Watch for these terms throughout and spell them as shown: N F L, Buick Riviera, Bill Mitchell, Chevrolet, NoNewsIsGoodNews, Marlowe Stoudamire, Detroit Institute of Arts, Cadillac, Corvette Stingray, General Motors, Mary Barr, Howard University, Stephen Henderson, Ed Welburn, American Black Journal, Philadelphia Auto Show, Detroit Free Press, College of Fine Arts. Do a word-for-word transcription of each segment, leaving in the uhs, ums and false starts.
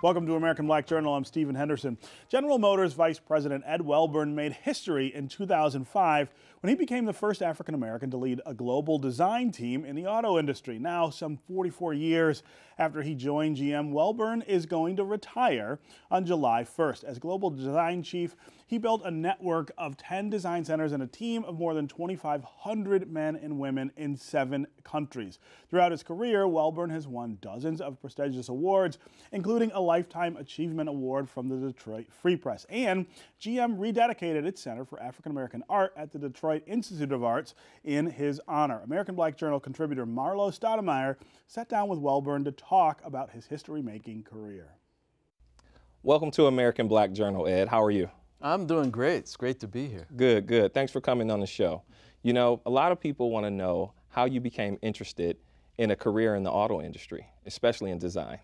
Welcome to American Black Journal. I'm Stephen Henderson. General Motors Vice President Ed Welburn made history in two thousand five when he became the first African American to lead a global design team in the auto industry. Now, some forty-four years after he joined G M, Welburn is going to retire on July first. As global design chief, he built a network of ten design centers and a team of more than twenty-five hundred men and women in seven countries. Throughout his career, Welburn has won dozens of prestigious awards, including a Lifetime Achievement Award from the Detroit Free Press. And G M rededicated its Center for African American Art at the Detroit Institute of Arts in his honor. American Black Journal contributor Marlowe Stoudamire sat down with Welburn to talk about his history-making career. Welcome to American Black Journal, Ed. How are you? I'm doing great. It's great to be here. Good, good. Thanks for coming on the show. You know, a lot of people want to know how you became interested in a career in the auto industry, especially in design.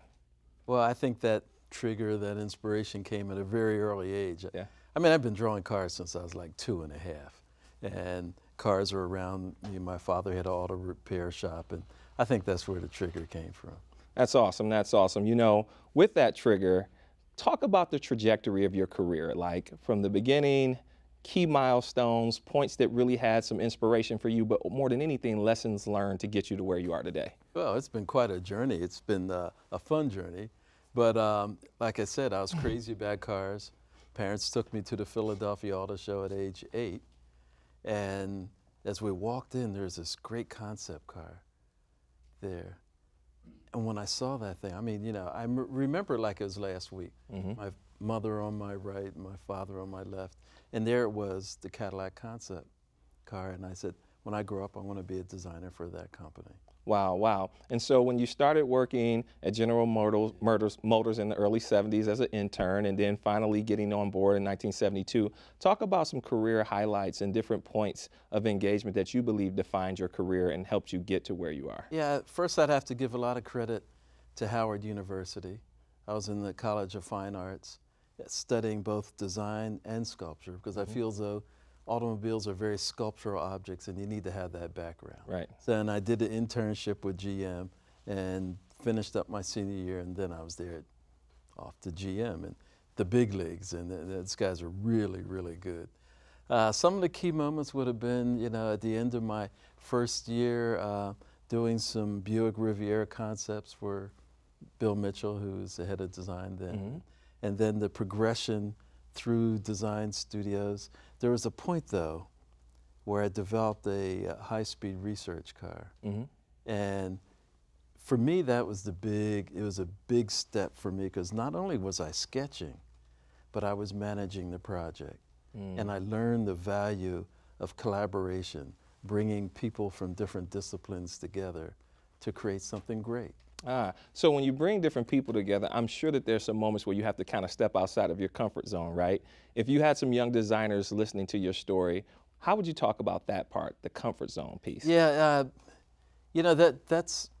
Well, I think that trigger, that inspiration came at a very early age. Yeah. I mean, I've been drawing cars since I was like two and a half. And cars were around me. My father had an auto repair shop, and I think that's where the trigger came from. That's awesome. That's awesome. You know, with that trigger, talk about the trajectory of your career, like from the beginning, key milestones, points that really had some inspiration for you, but more than anything, lessons learned to get you to where you are today. Well, it's been quite a journey. It's been uh, a fun journey. But um, like I said, I was crazy about cars. Parents took me to the Philadelphia Auto Show at age eight. And as we walked in, there's this great concept car there. And when I saw that thing, I mean, you know, I m remember like it was last week. Mm-hmm. My mother on my right, my father on my left, and there it was, the Cadillac concept car. And I said, when I grow up, I want to be a designer for that company. Wow, wow. And so when you started working at General Motors, Motors in the early seventies as an intern, and then finally getting on board in nineteen seventy-two, talk about some career highlights and different points of engagement that you believe defined your career and helped you get to where you are. Yeah, first I'd have to give a lot of credit to Howard University. I was in the College of Fine Arts studying both design and sculpture, because mm-hmm. I feel as though automobiles are very sculptural objects, and you need to have that background. Right. Then I did an internship with G M and finished up my senior year, and then I was there off to G M and the big leagues, and th those guys are really, really good. Uh, some of the key moments would have been, you know, at the end of my first year, uh, doing some Buick Riviera concepts for Bill Mitchell, who was the head of design then, mm-hmm. and then the progression through design studios. There was a point, though, where I developed a uh, high-speed research car. Mm-hmm. And for me, that was the big, it was a big step for me, because not only was I sketching, but I was managing the project. Mm. And I learned the value of collaboration, bringing people from different disciplines together to create something great. Ah, so when you bring different people together, I'm sure that there's some moments where you have to kind of step outside of your comfort zone, right? If you had some young designers listening to your story, how would you talk about that part, the comfort zone piece? Yeah, uh, you know, that that's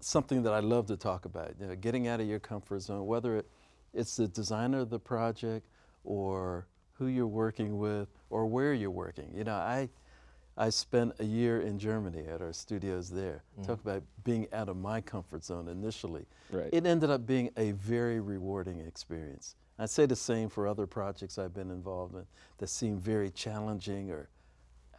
something that I love to talk about, you know, getting out of your comfort zone, whether it, it's the designer of the project or who you're working with or where you're working. You know, I... I spent a year in Germany at our studios there. Mm-hmm. Talk about being out of my comfort zone initially. Right. It ended up being a very rewarding experience. I'd say the same for other projects I've been involved in that seem very challenging or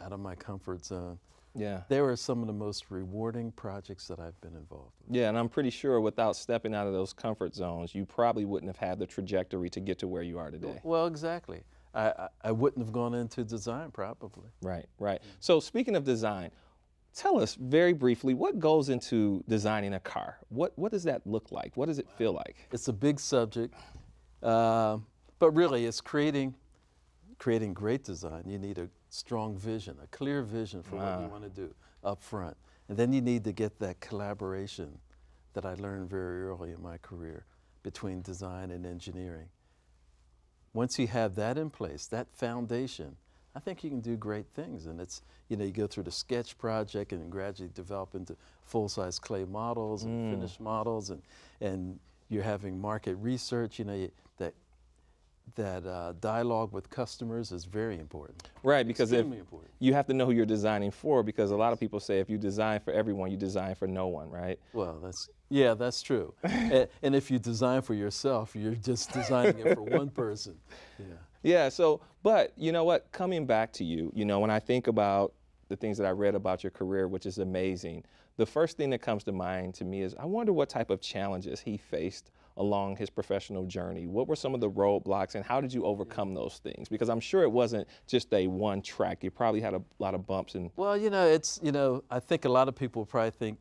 out of my comfort zone. Yeah. They were some of the most rewarding projects that I've been involved with. Yeah, and I'm pretty sure without stepping out of those comfort zones, you probably wouldn't have had the trajectory to get to where you are today. Well, exactly. I, I wouldn't have gone into design, probably. Right, right. So speaking of design, tell us very briefly, what goes into designing a car? What, what does that look like? What does it feel like? It's a big subject, uh, but really it's creating, creating great design. You need a strong vision, a clear vision for wow. what you want to do up front. And then you need to get that collaboration that I learned very early in my career between design and engineering. Once you have that in place, that foundation, I think you can do great things. And it's, you know, you go through the sketch project and gradually develop into full-size clay models mm. and finished models, and, and you're having market research, you know, you, that that uh, dialogue with customers is very important. Right, because if important. you have to know who you're designing for, because a lot of people say if you design for everyone, you design for no one, right? Well, that's, yeah, that's true. and, and if you design for yourself, you're just designing it for one person. Yeah. Yeah, so, but you know what, coming back to you, you know, when I think about the things that I read about your career, which is amazing, the first thing that comes to mind to me is I wonder what type of challenges he faced along his professional journey. What were some of the roadblocks and how did you overcome those things? Because I'm sure it wasn't just a one track. You probably had a lot of bumps and... Well, you know, it's, you know, I think a lot of people probably think,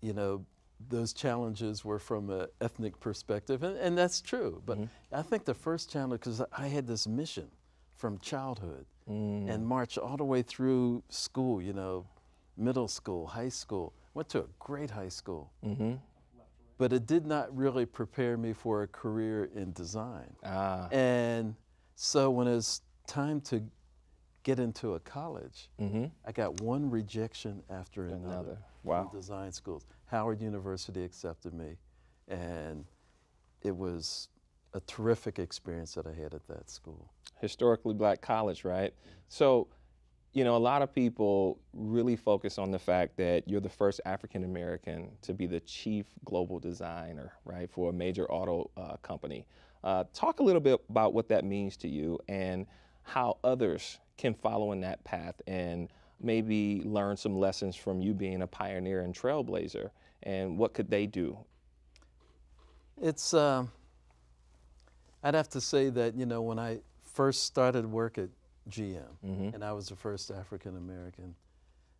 you know, those challenges were from an ethnic perspective, and, and that's true. But mm-hmm. I think the first challenge, because I had this mission from childhood mm. and marched all the way through school, you know, middle school, high school, went to a great high school. Mm-hmm. But it did not really prepare me for a career in design. Ah. And so when it was time to get into a college, mm-hmm. I got one rejection after another, another. Wow. from design schools. Howard University accepted me, and it was a terrific experience that I had at that school. Historically black college, right? So, you know, a lot of people really focus on the fact that you're the first African American to be the chief global designer, right, for a major auto uh, company. Uh, talk a little bit about what that means to you and how others can follow in that path and maybe learn some lessons from you being a pioneer and trailblazer, and what could they do? It's, uh, I'd have to say that, you know, when I first started work at G M, mm-hmm. and I was the first African-American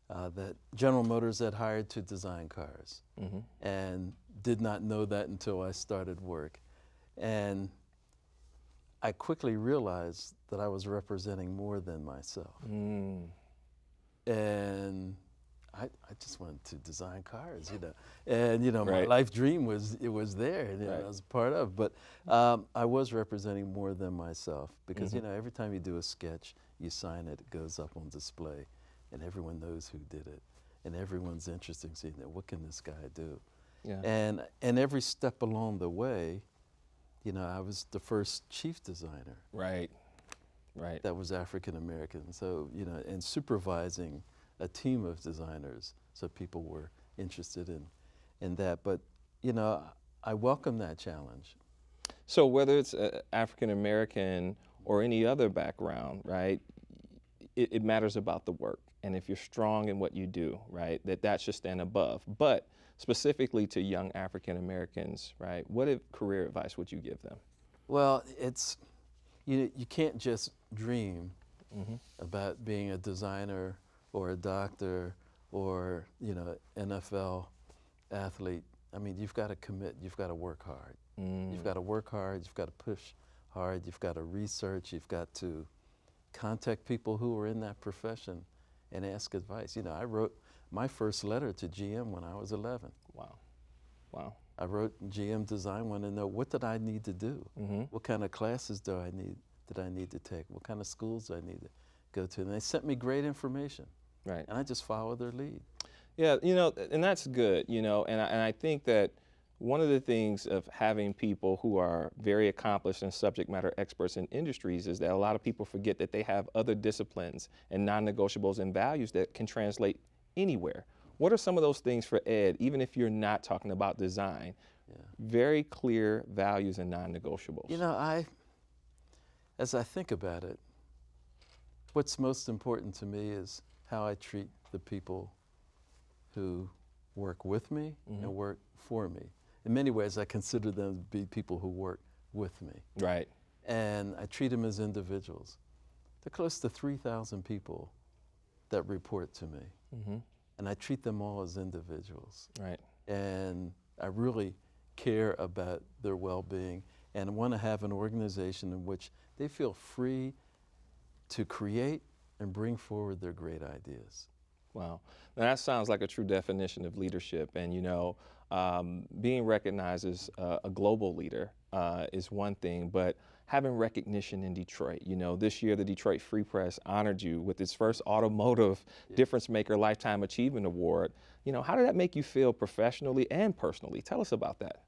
uh, that General Motors had hired to design cars, mm-hmm. and did not know that until I started work. And I quickly realized that I was representing more than myself. Mm. And I, I just wanted to design cars, you know. And, you know, right. my life dream was, it was there, and right. I was part of, but um, I was representing more than myself because, mm-hmm. you know, every time you do a sketch, you sign it, it goes up on display, and everyone knows who did it, and everyone's interested in seeing that, what can this guy do? Yeah. And, and every step along the way, you know, I was the first chief designer. Right, right. That was African-American, so, you know, and supervising a team of designers, so people were interested in, in that. But, you know, I welcome that challenge. So whether it's uh, African-American or any other background, right, it, it matters about the work. And if you're strong in what you do, right, that that should stand above. But specifically to young African-Americans, right, what if career advice would you give them? Well, it's, you, you can't just dream mm-hmm. about being a designer or a doctor, or, you know, N F L athlete. I mean, you've got to commit, you've got to work hard. Mm. You've got to work hard, you've got to push hard, you've got to research, you've got to contact people who are in that profession and ask advice. You know, I wrote my first letter to G M when I was eleven. Wow, wow. I wrote G M Design, wanted to know, what did I need to do? Mm-hmm. What kind of classes do I need, did I need to take? What kind of schools do I need to go to? And they sent me great information. Right. And I just follow their lead. Yeah, you know, and that's good, you know, and I, and I think that one of the things of having people who are very accomplished and subject matter experts in industries is that a lot of people forget that they have other disciplines and non-negotiables and values that can translate anywhere. What are some of those things for Ed, even if you're not talking about design? Yeah. Very clear values and non-negotiables. You know, I, as I think about it, what's most important to me is how I treat the people who work with me mm-hmm. and work for me. In many ways, I consider them to be people who work with me. Right. And I treat them as individuals. There are close to three thousand people that report to me. Mm-hmm. And I treat them all as individuals. Right. And I really care about their well-being and want to have an organization in which they feel free to create and bring forward their great ideas. Wow, now that sounds like a true definition of leadership. And you know, um, being recognized as uh, a global leader uh, is one thing, but having recognition in Detroit, you know, this year the Detroit Free Press honored you with its first Automotive yeah. Difference Maker Lifetime Achievement Award. You know, how did that make you feel professionally and personally? Tell us about that.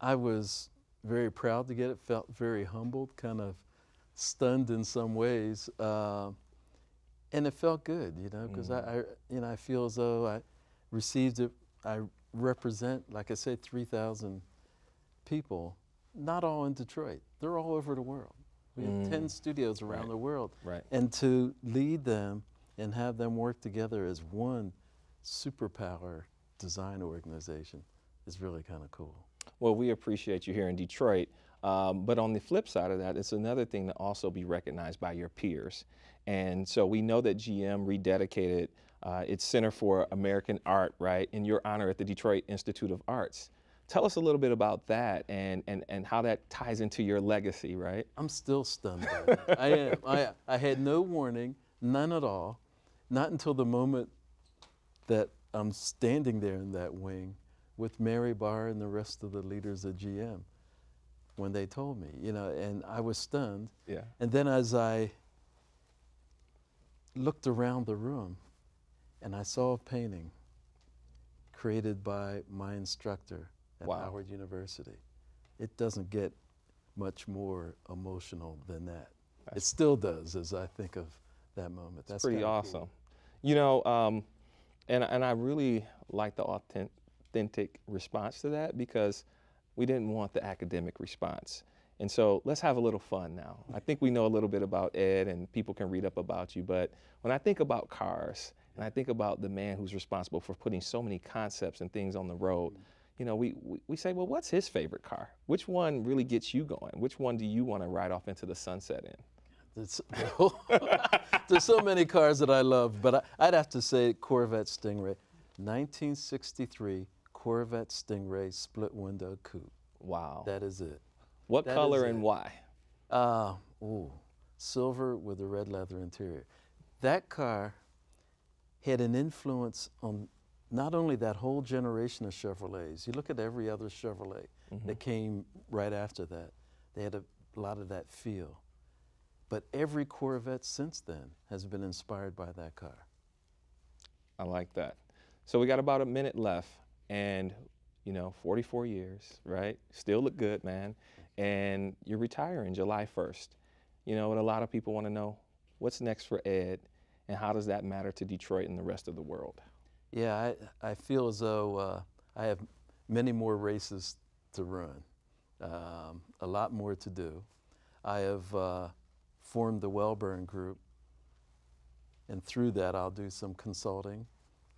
I was very proud to get it, felt very humbled, kind of stunned in some ways. Uh, and it felt good, you know, because mm. I, I, you know, I feel as though I received it. I represent, like I said, three thousand people, not all in Detroit. They're all over the world. We mm. have ten studios around right. the world. Right. And to lead them and have them work together as one superpower design organization is really kind of cool. Well, we appreciate you here in Detroit. Um, but on the flip side of that, it's another thing to also be recognized by your peers. And so we know that G M rededicated uh, its Center for American Art, right, in your honor at the Detroit Institute of Arts. Tell us a little bit about that and, and, and how that ties into your legacy, right? I'm still stunned by that. I am. I, I had no warning, none at all, not until the moment that I'm standing there in that wing with Mary Barr and the rest of the leaders at G M when they told me, you know, and I was stunned. Yeah. And then as I looked around the room and I saw a painting created by my instructor at wow. Howard University, it doesn't get much more emotional than that. That's it still does as I think of that moment. That's pretty awesome. Cool. You know, um, and, and I really like the authentic response to that, because we didn't want the academic response. And so let's have a little fun now. I think we know a little bit about Ed and people can read up about you, but when I think about cars and I think about the man who's responsible for putting so many concepts and things on the road, you know, we, we, we say, well, what's his favorite car? Which one really gets you going? Which one do you want to ride off into the sunset in? There's, there's so many cars that I love, but I, I'd have to say Corvette Stingray. nineteen sixty-three Corvette Stingray split window coupe. Wow. That is it. What that color and it. Why? Uh, ooh, silver with a red leather interior. That car had an influence on not only that whole generation of Chevrolets. You look at every other Chevrolet mm-hmm. that came right after that. They had a lot of that feel. But every Corvette since then has been inspired by that car. I like that. So we got about a minute left. And, you know, forty-four years, right? Still look good, man. And you're retiring July first. You know, and a lot of people want to know, what's next for Ed? And how does that matter to Detroit and the rest of the world? Yeah, I, I feel as though uh, I have many more races to run, um, a lot more to do. I have uh, formed the Welburn Group. And through that, I'll do some consulting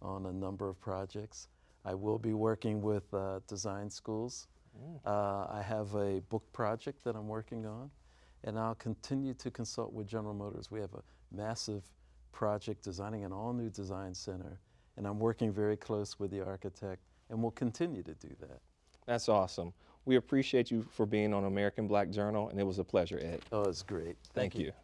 on a number of projects. I will be working with uh, design schools. Mm. Uh, I have a book project that I'm working on, and I'll continue to consult with General Motors. We have a massive project designing an all-new design center, and I'm working very close with the architect, and we'll continue to do that. That's awesome. We appreciate you for being on American Black Journal, and it was a pleasure, Ed. Oh, it's great. Thank, Thank you. you.